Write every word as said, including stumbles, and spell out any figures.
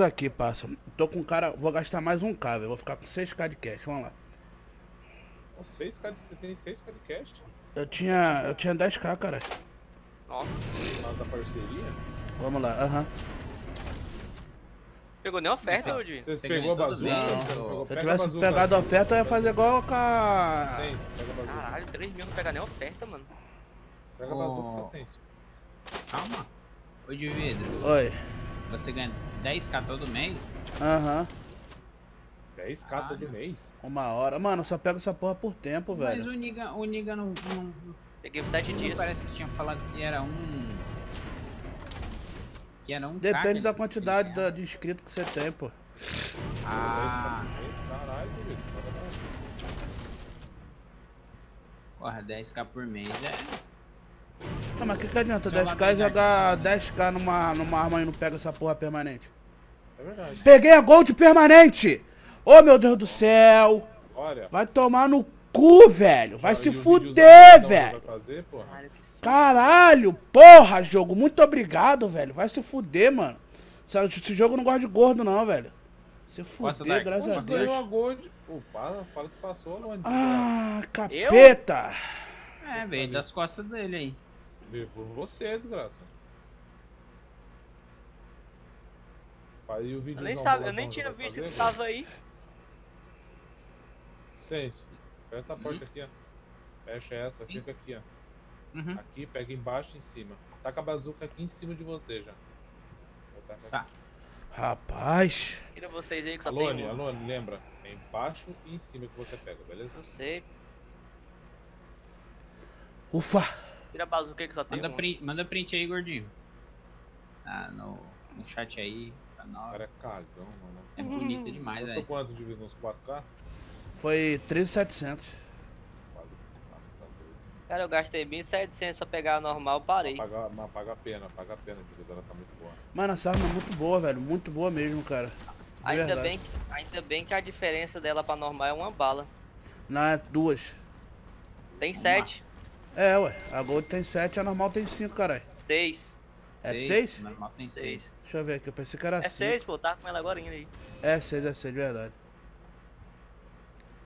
quantos aqui, parça? Tô com cara... Vou gastar mais um K, velho. Vou ficar com seis K de cash, vamos lá. seis K de... Você tem seis K de cash? Eu tinha... Eu tinha dez K, cara. Nossa, lá da parceria? Vamos lá, aham. Uhum. Pegou nem oferta, Rodinho? Você pegou a bazuca? Não. Se eu tivesse bazuca, pegado a oferta, eu ia fazer igual com a... Caralho, três mil não pega nem oferta, mano. Pega a bazuca, Senso. Calma. Ô, de vidro. Oi. Você ganha dez K todo mês? Aham. Uhum. dez K ah, todo não. mês? Uma hora. Mano, só pega essa porra por tempo, velho. Mas o Niga, o Niga não... não... Peguei por sete dias. Parece que tinha falado que era um... Que era um Depende carne, da quantidade da, de inscrito que você tem, pô. Ah... Caralho, Vitor. Porra, dez K por mês é... Não, mas o que, que adianta dez K e jogar dez K numa, numa arma e não pega essa porra permanente? É verdade. Peguei a Gold permanente! Ô oh, meu Deus do céu! Olha. Vai tomar no cu, velho! Vai se fuder, velho! Caralho! Porra, jogo! Muito obrigado, velho! Vai se fuder, mano! Esse jogo não gosta de gordo, não, velho! Se fuder, graças a Deus! A Gold. Opa, fala que passou, não. Ah, capeta! Eu? É, velho, das costas dele aí. Por você, desgraça. Aí o vídeo eu nem, sabe, eu nem tinha visto fazer, que tava velho. Aí. Senso. Pega essa uhum. porta aqui, ó. Fecha essa, Sim. fica aqui, ó. Uhum. Aqui, pega embaixo e em cima. Taca a bazuca aqui em cima de você já. Tá. Rapaz. Tira vocês aí que só Alone, tem um. Alone, lembra. É embaixo e em cima que você pega, beleza? Eu sei. Ufa. Tira a bazuca que só tem. Manda print, manda print aí, gordinho. Ah, no, no chat aí. Pra nós. Cara, é cagão, mano. É bonito hum. demais, velho. Custou quanto de uns quatro K? Foi treze mil e setecentos. Quase. Cara, eu gastei bem setecentos pra pegar a normal, parei. Paga, mas paga a pena, paga a pena, porque ela tá muito boa. Mano, essa arma é muito boa, velho. Muito boa mesmo, cara. Ainda bem, que, ainda bem que a diferença dela pra normal é uma bala. Não, é duas. Tem uma. sete. É, ué, a Gold tem sete, a normal tem cinco, caralho. seis. É seis? A normal tem seis. Deixa eu ver aqui, eu pensei que era cinco. É seis, pô, tá com ela agora ainda aí. É seis, é seis, de verdade.